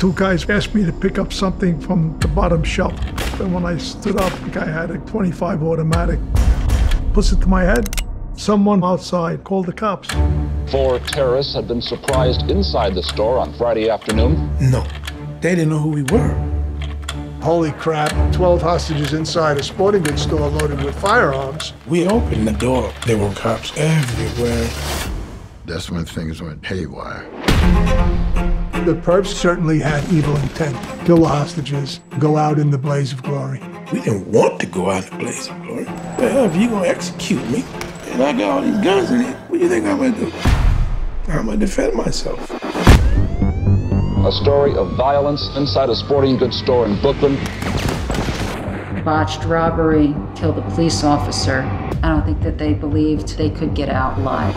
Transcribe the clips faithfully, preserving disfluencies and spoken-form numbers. Two guys asked me to pick up something from the bottom shelf. And when I stood up, the guy had a twenty-five automatic. Puts it to my head. Someone outside called the cops. Four terrorists had been surprised inside the store on Friday afternoon. No, they didn't know who we were. Holy crap, twelve hostages inside a sporting goods store loaded with firearms. We opened the door. There were cops everywhere. That's when things went haywire. The perps certainly had evil intent. Kill the hostages, go out in the blaze of glory. We didn't want to go out in the blaze of glory. Well, if you're gonna execute me, and I got all these guns in it, what do you think I'm gonna do? I'm gonna defend myself. A story of violence inside a sporting goods store in Brooklyn. Botched robbery, killed a police officer. I don't think that they believed they could get out alive.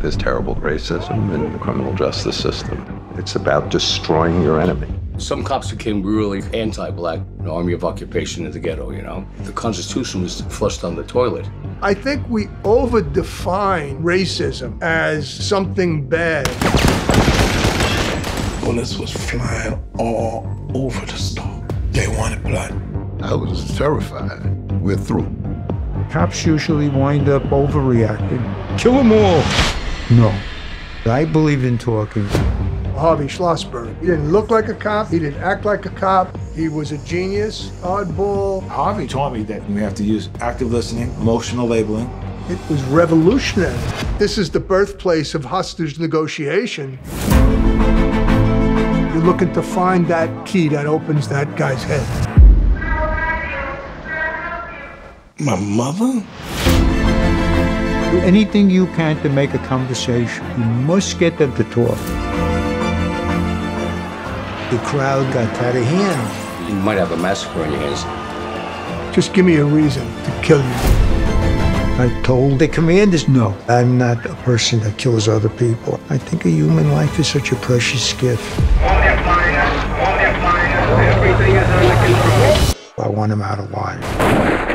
There's terrible racism in the criminal justice system. It's about destroying your enemy. Some cops became really anti-black, an army of occupation in the ghetto, you know? The Constitution was flushed down the toilet. I think we over-define racism as something bad. Bullets was flying all over the store. They wanted blood. I was terrified. We're through. Cops usually wind up overreacting. Kill them all! No. I believe in talking. Harvey Schlossberg. He didn't look like a cop, he didn't act like a cop. He was a genius, oddball. Harvey taught me that we have to use active listening, emotional labeling. It was revolutionary. This is the birthplace of hostage negotiation. You're looking to find that key that opens that guy's head. My mother? Do anything you can to make a conversation. You must get them to talk. The crowd got out of hand. You might have a massacre on your hands. Just give me a reason to kill you. I told the commanders, no, I'm not a person that kills other people. I think a human life is such a precious gift. All their finest, all their finest, everything is under control. I want them out alive.